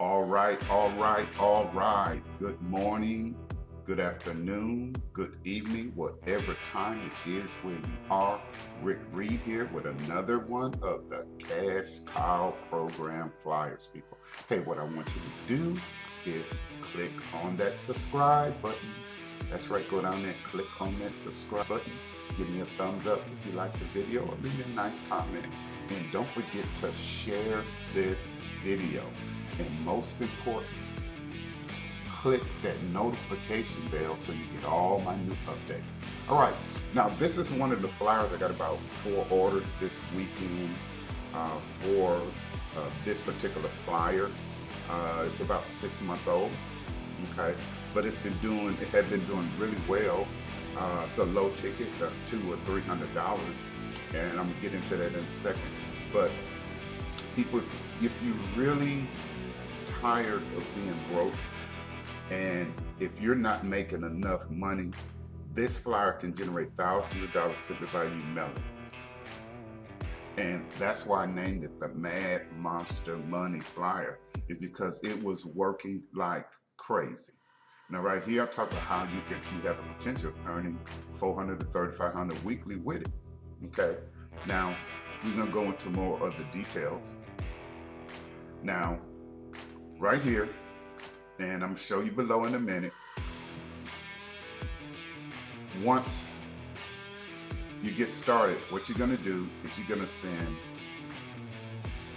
All right, all right, all right. Good morning, good afternoon, good evening, whatever time it is where you are. Rick Reed here with another one of the Cash Cow Program Flyers, people. Hey, what I want you to do is click on that subscribe button. That's right, go down there, click on that subscribe button. Give me a thumbs up if you like the video, or leave a nice comment. And don't forget to share this video. And most important, click that notification bell so you get all my new updates. All right, now this is one of the flyers. I got about 4 orders this weekend for this particular flyer. It's about 6 months old, okay? But it had been doing really well. It's a low ticket, $200 or $300, and I'm gonna get into that in a second. But people, if you're really tired of being broke, and if you're not making enough money, this flyer can generate thousands of dollars simply by you mailing. And that's why I named it the Mad Monster Money Flyer, is because it was working like crazy. Now right here, I talk about how you have the potential of earning $400 to $3,500 weekly with it, okay? Now, we're gonna go into more of the details. Now, right here, and I'm gonna show you below in a minute, once you get started, what you're gonna do is you're gonna send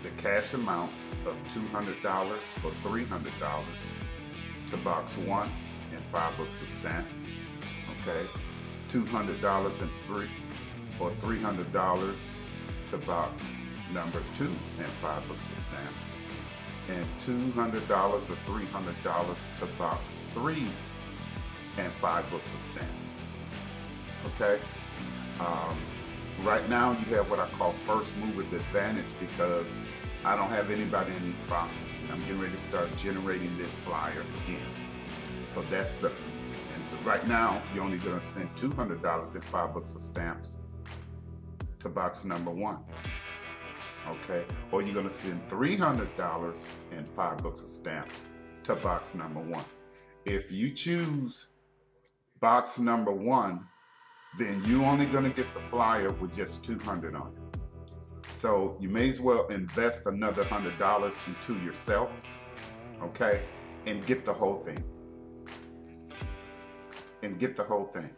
the cash amount of $200 or $300 to box 1 and 5 books of stamps, okay? $200 and $300 to box number 2 and 5 books of stamps, and $200 or $300 to box 3 and 5 books of stamps, okay? Right now you have what I call first movers advantage, because I don't have anybody in these boxes, and I'm getting ready to start generating this flyer again. So that's the, and right now, you're only gonna send $200 and 5 books of stamps to box number 1, okay? Or you're gonna send $300 and 5 books of stamps to box number 1. If you choose box number 1, then you're only gonna get the flyer with just $200 on it. So you may as well invest another $100 into yourself, okay, and get the whole thing. And get the whole thing,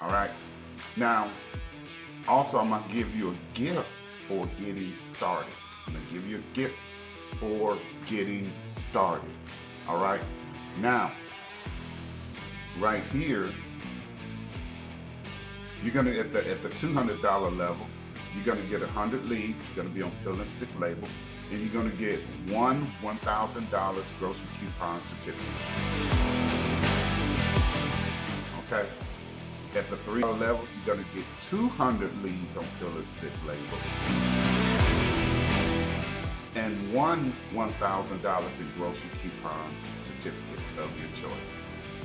all right? Now, also I'm gonna give you a gift for getting started. I'm gonna give you a gift for getting started, all right? Now, right here, you're gonna, at the $200 level, you're gonna get 100 leads. It's gonna be on fill and stick label. And you're gonna get one $1,000 grocery coupon certificate. Okay, at the $3 level, you're gonna get 200 leads on fill and stick label. And one $1,000 in grocery coupon certificate of your choice.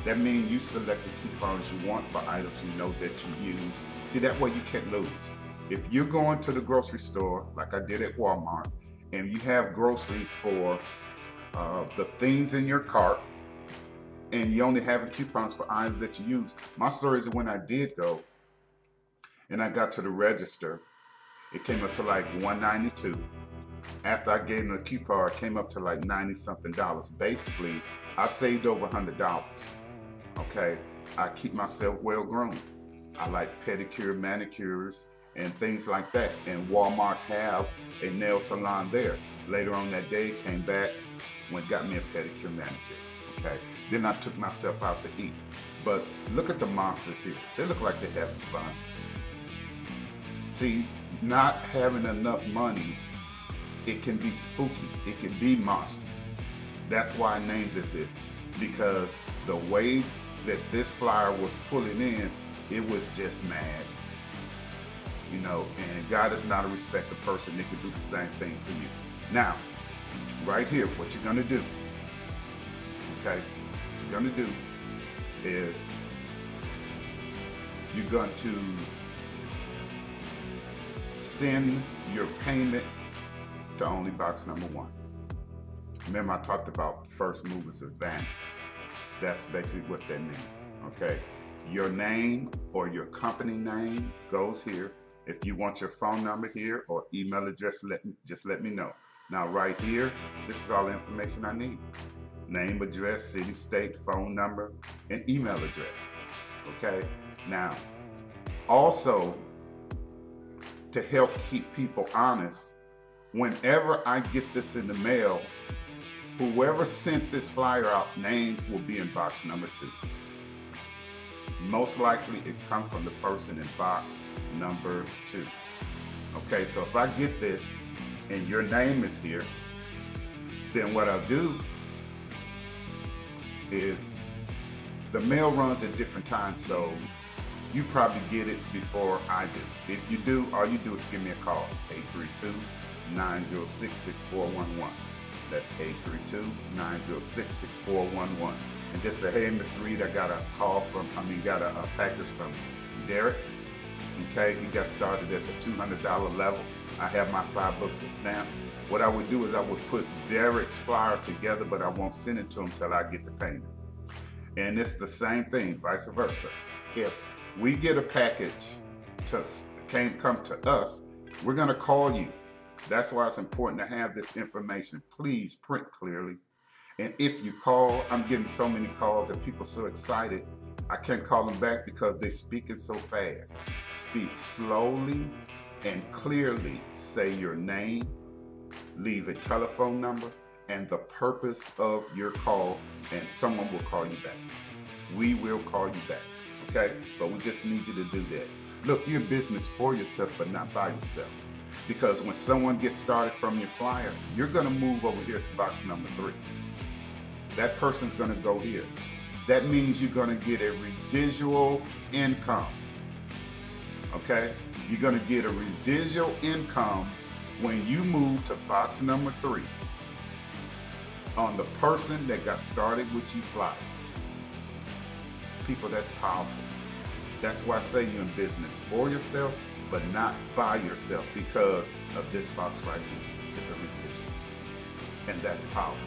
That means you select the coupons you want for items you know that you use. See, that way you can't lose. If you're going to the grocery store, like I did at Walmart, and you have groceries for the things in your cart, and you only have coupons for items that you use. My story is when I did go, and I got to the register, it came up to like $192. After I gave them the coupon, it came up to like $90-something. Basically, I saved over $100, okay? I keep myself well groomed. I like pedicure, manicures, and things like that. And Walmart have a nail salon there. Later on that day, came back, went got me a pedicure, manicure, okay? Then I took myself out to eat. But look at the monsters here. They look like they're having fun. See, not having enough money, it can be spooky, it can be monsters. That's why I named it this, because the way that this flyer was pulling in, it was just mad. You know, and God is not a respecter of person. He can do the same thing for you. Now, right here, what you're gonna do, okay? What you're gonna do is you're going to send your payment to only box number 1. Remember I talked about first movers advantage. That's basically what that means, okay? Your name or your company name goes here. If you want your phone number here or email address, just let me know. Now right here, this is all the information I need. Name, address, city, state, phone number, and email address, okay? Now, also, to help keep people honest, whenever I get this in the mail, whoever sent this flyer out, name will be in box number 2. Most likely it comes from the person in box number 2. Okay, so if I get this and your name is here, then what I'll do is, the mail runs at different times, so you probably get it before I do. If you do, all you do is give me a call, 832-906-6411. That's 832-906-6411. And just say, hey, Mr. Reed, I got a call from, I mean, got a package from Derek. Okay, he got started at the $200 level. I have my 5 books of stamps. What I would do is I would put Derek's flyer together, but I won't send it to him till I get the payment. And it's the same thing, vice versa. If we get a package come to us, we're gonna call you. That's why it's important to have this information. Please print clearly. And if you call, I'm getting so many calls and people so excited, I can't call them back because they're speaking so fast. Speak slowly and clearly. Say your name, leave a telephone number, and the purpose of your call, and someone will call you back. We will call you back, okay? But we just need you to do that. Look, you're in business for yourself, but not by yourself. Because when someone gets started from your flyer, you're gonna move over here to box number 3. That person's gonna go here. That means you're gonna get a residual income, okay? You're gonna get a residual income when you move to box number 3 on the person that got started with you flyer. People, that's powerful. That's why I say you're in business for yourself, but not by yourself, because of this box right here. It's a residual, and that's powerful.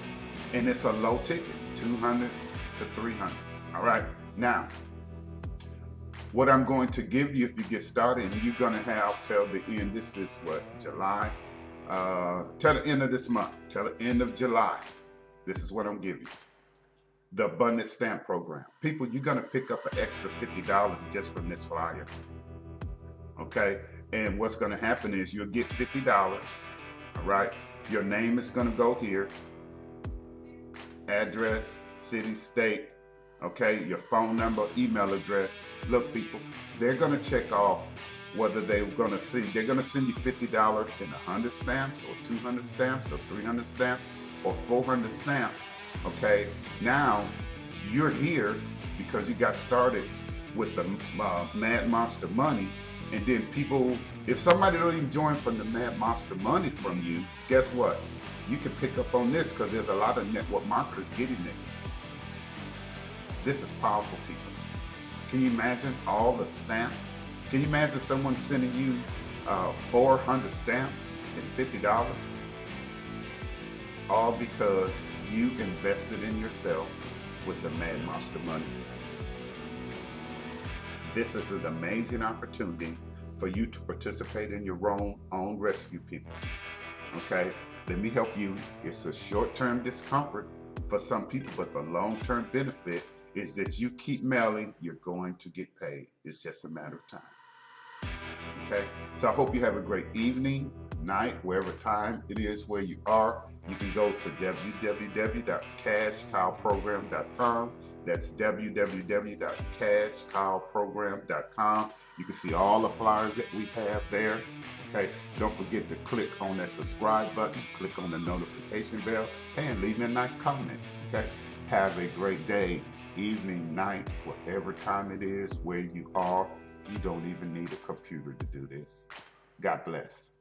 And it's a low ticket, 200 to 300. All right, now, what I'm going to give you if you get started, and you're gonna have till the end, this is what, July? Till the end of this month, till the end of July. This is what I'm giving you. The Abundance Stamp Program. People, you're gonna pick up an extra $50 just from this flyer. Okay, and what's gonna happen is you'll get $50, all right? Your name is gonna go here, address, city, state, okay, your phone number, email address. Look, people, they're gonna check off whether they're gonna see, they're gonna send you $50 in 100 stamps or 200 stamps or 300 stamps or 400 stamps, okay? Now, you're here because you got started with the Mad Monster Money. And then people, if somebody don't even join from the Mad Monster Money from you, guess what? You can pick up on this because there's a lot of network marketers getting this. This is powerful, people. Can you imagine all the stamps? Can you imagine someone sending you 400 stamps and $50? All because you invested in yourself with the Mad Monster Money. This is an amazing opportunity for you to participate in your own rescue, people. Okay, let me help you. It's a short-term discomfort for some people, but the long-term benefit is that you keep mailing, you're going to get paid. It's just a matter of time. Okay, so I hope you have a great evening, night, wherever time it is where you are. You can go to www.cashcowprogram.com. That's www.cashcowprogram.com. You can see all the flyers that we have there. Okay, don't forget to click on that subscribe button, click on the notification bell, and leave me a nice comment. Okay, have a great day, evening, night, whatever time it is where you are. You don't even need a computer to do this. God bless.